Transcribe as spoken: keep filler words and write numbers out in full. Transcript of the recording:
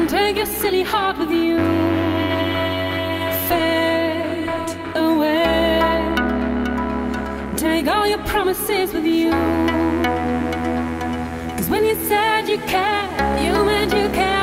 and take your silly heart with you. Fade away, take all your promises with you. Cause when you said you cared, you meant you cared.